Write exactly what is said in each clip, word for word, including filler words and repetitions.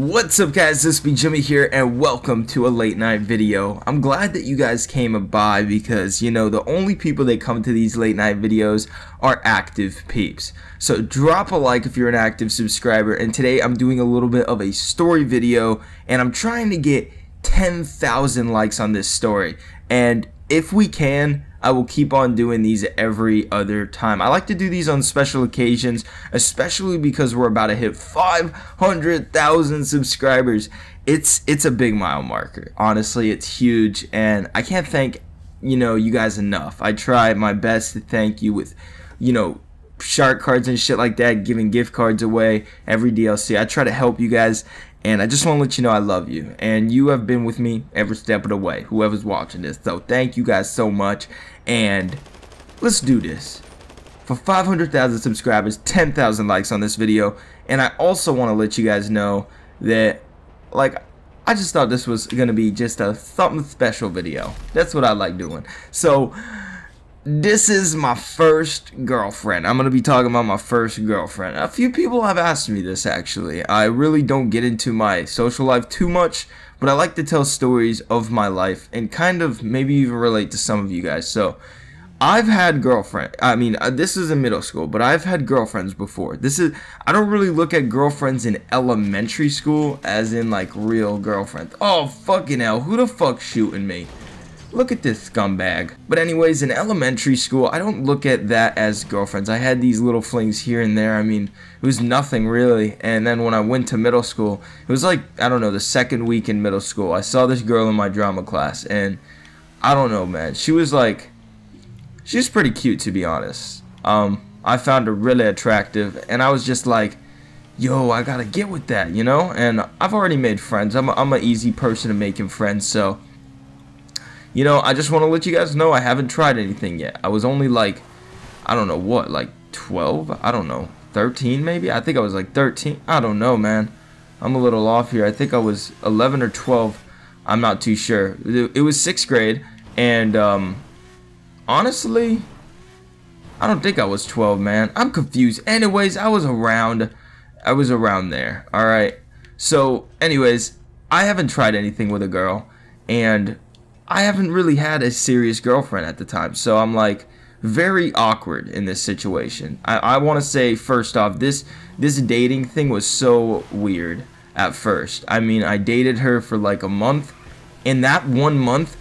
What's up guys, this be Jimmy here and welcome to a late night video. I'm glad that you guys came by because you know the only people that come to these late night videos are active peeps. So drop a like if you're an active subscriber, and today I'm doing a little bit of a story video and I'm trying to get ten thousand likes on this story, and if we can, I will keep on doing these every other time. I like to do these on special occasions, especially because we're about to hit five hundred thousand subscribers. It's it's a big mile marker. Honestly, it's huge, and I can't thank, you know, you guys enough. I try my best to thank you with, you know, shark cards and shit like that, giving gift cards away, every D L C. I try to help you guys, and I just want to let you know I love you, and you have been with me every step of the way, whoever's watching this. So thank you guys so much, and let's do this. For five hundred thousand subscribers, ten thousand likes on this video. And I also want to let you guys know that, like, I just thought this was going to be just a something special video. That's what I like doing. So this is my first girlfriend. I'm gonna be talking about my first girlfriend. A few people have asked me this actually. I really don't get into my social life too much, but I like to tell stories of my life and kind of maybe even relate to some of you guys. So I've had girlfriend. I mean, this is in middle school, but I've had girlfriends before. This is, I don't really look at girlfriends in elementary school as in like real girlfriends. Oh fucking hell, who the fuck's shooting me? Look at this scumbag. But anyways, in elementary school, I don't look at that as girlfriends. I had these little flings here and there. I mean, it was nothing really. And then when I went to middle school, it was like, I don't know, the second week in middle school, I saw this girl in my drama class, and I don't know, man. She was like, she was pretty cute, to be honest. Um, I found her really attractive, and I was just like, yo, I gotta get with that, you know? And I've already made friends. I'm a, I'm an easy person to making friends, so you know, I just want to let you guys know I haven't tried anything yet. I was only like, I don't know what, like twelve? I don't know, thirteen maybe? I think I was like thirteen. I don't know, man. I'm a little off here. I think I was eleven or twelve. I'm not too sure. It was sixth grade, and um, honestly, I don't think I was twelve, man. I'm confused. Anyways, I was around, I was around there, all right? So, anyways, I haven't tried anything with a girl, and I haven't really had a serious girlfriend at the time, so I'm like very awkward in this situation. I, I want to say first off, this this dating thing was so weird at first. I mean, I dated her for like a month, and that one month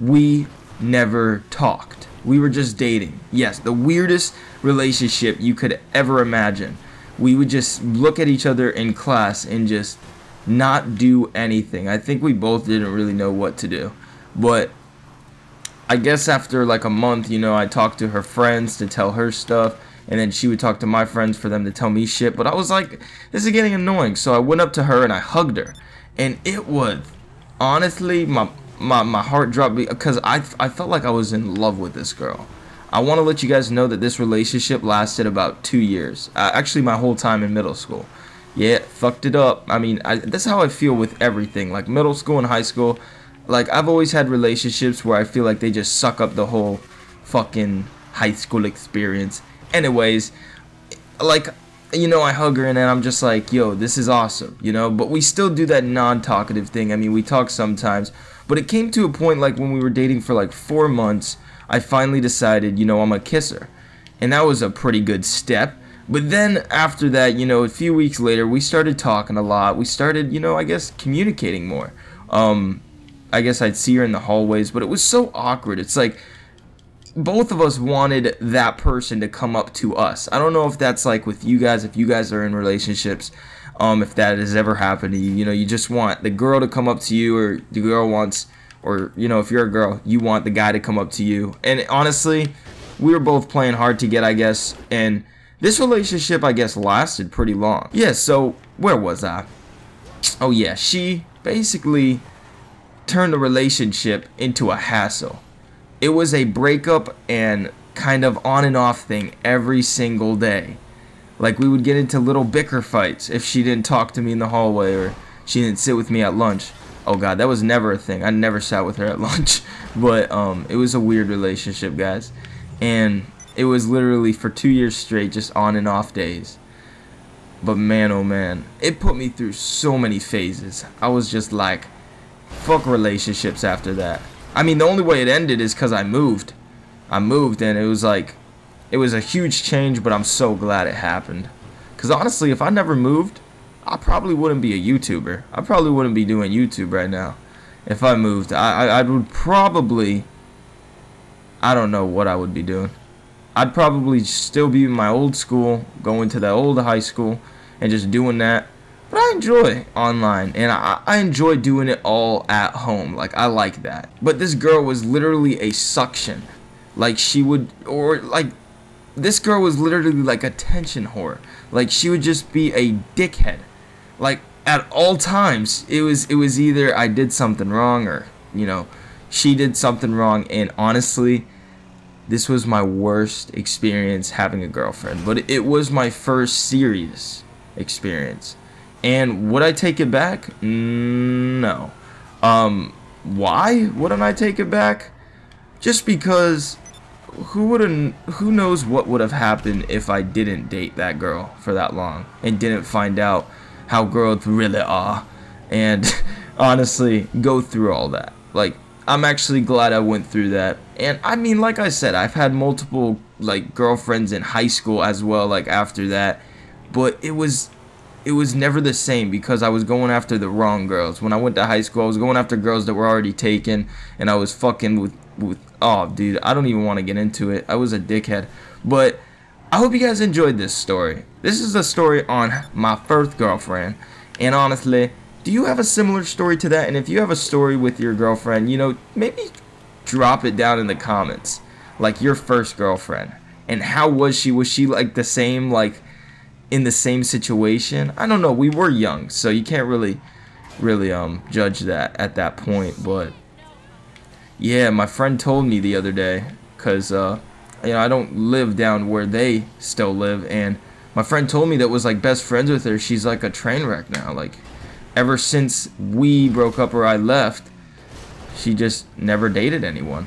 we never talked. We were just dating. Yes, the weirdest relationship you could ever imagine. We would just look at each other in class and just not do anything. I think we both didn't really know what to do. But I guess after like a month, you know, I talked to her friends to tell her stuff, and then she would talk to my friends for them to tell me shit. But I was like, this is getting annoying. So I went up to her and I hugged her, and it was honestly my my, my heart dropped because I, I felt like I was in love with this girl. I want to let you guys know that this relationship lasted about two years. Uh, actually, my whole time in middle school. Yeah, fucked it up. I mean, I, that's how I feel with everything, like middle school and high school. Like, I've always had relationships where I feel like they just suck up the whole fucking high school experience. Anyways, like, you know, I hug her and then I'm just like, yo, this is awesome, you know? But we still do that non-talkative thing. I mean, we talk sometimes. But it came to a point, like, when we were dating for, like, four months, I finally decided, you know, I'm gonna kiss her. And that was a pretty good step. But then after that, you know, a few weeks later, we started talking a lot. We started, you know, I guess, communicating more. Um... I guess I'd see her in the hallways, but it was so awkward. It's like both of us wanted that person to come up to us. I don't know if that's like with you guys, if you guys are in relationships, um, if that has ever happened to you. You know, you just want the girl to come up to you, or the girl wants, or, you know, if you're a girl, you want the guy to come up to you. And honestly, we were both playing hard to get, I guess. And this relationship, I guess, lasted pretty long. Yeah, so where was I? Oh, yeah, she basically turned the relationship into a hassle. It was a breakup and kind of on and off thing every single day. Like, we would get into little bicker fights if she didn't talk to me in the hallway, or she didn't sit with me at lunch. Oh god, that was never a thing. I never sat with her at lunch. But um, it was a weird relationship, guys. And it was literally for two years straight, just on and off days. But man, oh man, it put me through so many phases. I was just like, fuck relationships after that. I mean, the only way it ended is because I moved. I moved and it was like, it was a huge change, but I'm so glad it happened. Because honestly, if I never moved, I probably wouldn't be a YouTuber. I probably wouldn't be doing YouTube right now. If I moved, I, I, I would probably, I don't know what I would be doing. I'd probably still be in my old school, going to that old high school, and just doing that. But I enjoy online, and I, I enjoy doing it all at home. Like, I like that. But this girl was literally a suction. Like, she would, or like, this girl was literally like a attention whore. Like, she would just be a dickhead. Like, at all times, it was, it was either I did something wrong or, you know, she did something wrong. And honestly, this was my worst experience having a girlfriend, but it was my first serious experience. And would I take it back? No. Um, why wouldn't I take it back? Just because who wouldn't, who knows what would have happened if I didn't date that girl for that long and didn't find out how girls really are and honestly go through all that. Like, I'm actually glad I went through that. And I mean, like I said, I've had multiple like girlfriends in high school as well, like after that, but it was it was never the same because I was going after the wrong girls. When I went to high school, I was going after girls that were already taken, and I was fucking with with oh dude, I don't even want to get into it. I was a dickhead. But I hope you guys enjoyed this story. This is a story on my first girlfriend, and honestly, do you have a similar story to that? And if you have a story with your girlfriend, you know, maybe drop it down in the comments, like your first girlfriend, and how was she? Was she like the same, like in the same situation? I don't know, we were young, so you can't really really um judge that at that point. But yeah, my friend told me the other day, because uh you know, I don't live down where they still live, and my friend told me that was like best friends with her, she's like a train wreck now. Like, ever since we broke up or I left, she just never dated anyone.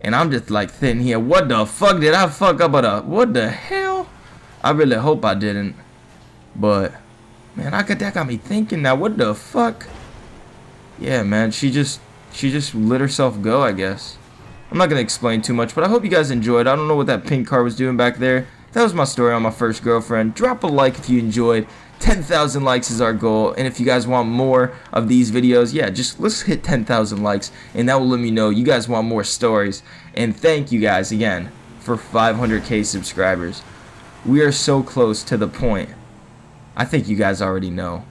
And I'm just like sitting here, what the fuck did I fuck up? But what the hell? I really hope I didn't. But man, I got that got me thinking now. What the fuck? Yeah, man, she just she just let herself go, I guess. I'm not gonna explain too much, but I hope you guys enjoyed. I don't know what that pink car was doing back there. That was my story on my first girlfriend. Drop a like if you enjoyed. ten thousand likes is our goal, and if you guys want more of these videos, yeah, just let's hit ten thousand likes, and that will let me know you guys want more stories. And thank you guys again for five hundred K subscribers. We are so close to the point, I think you guys already know,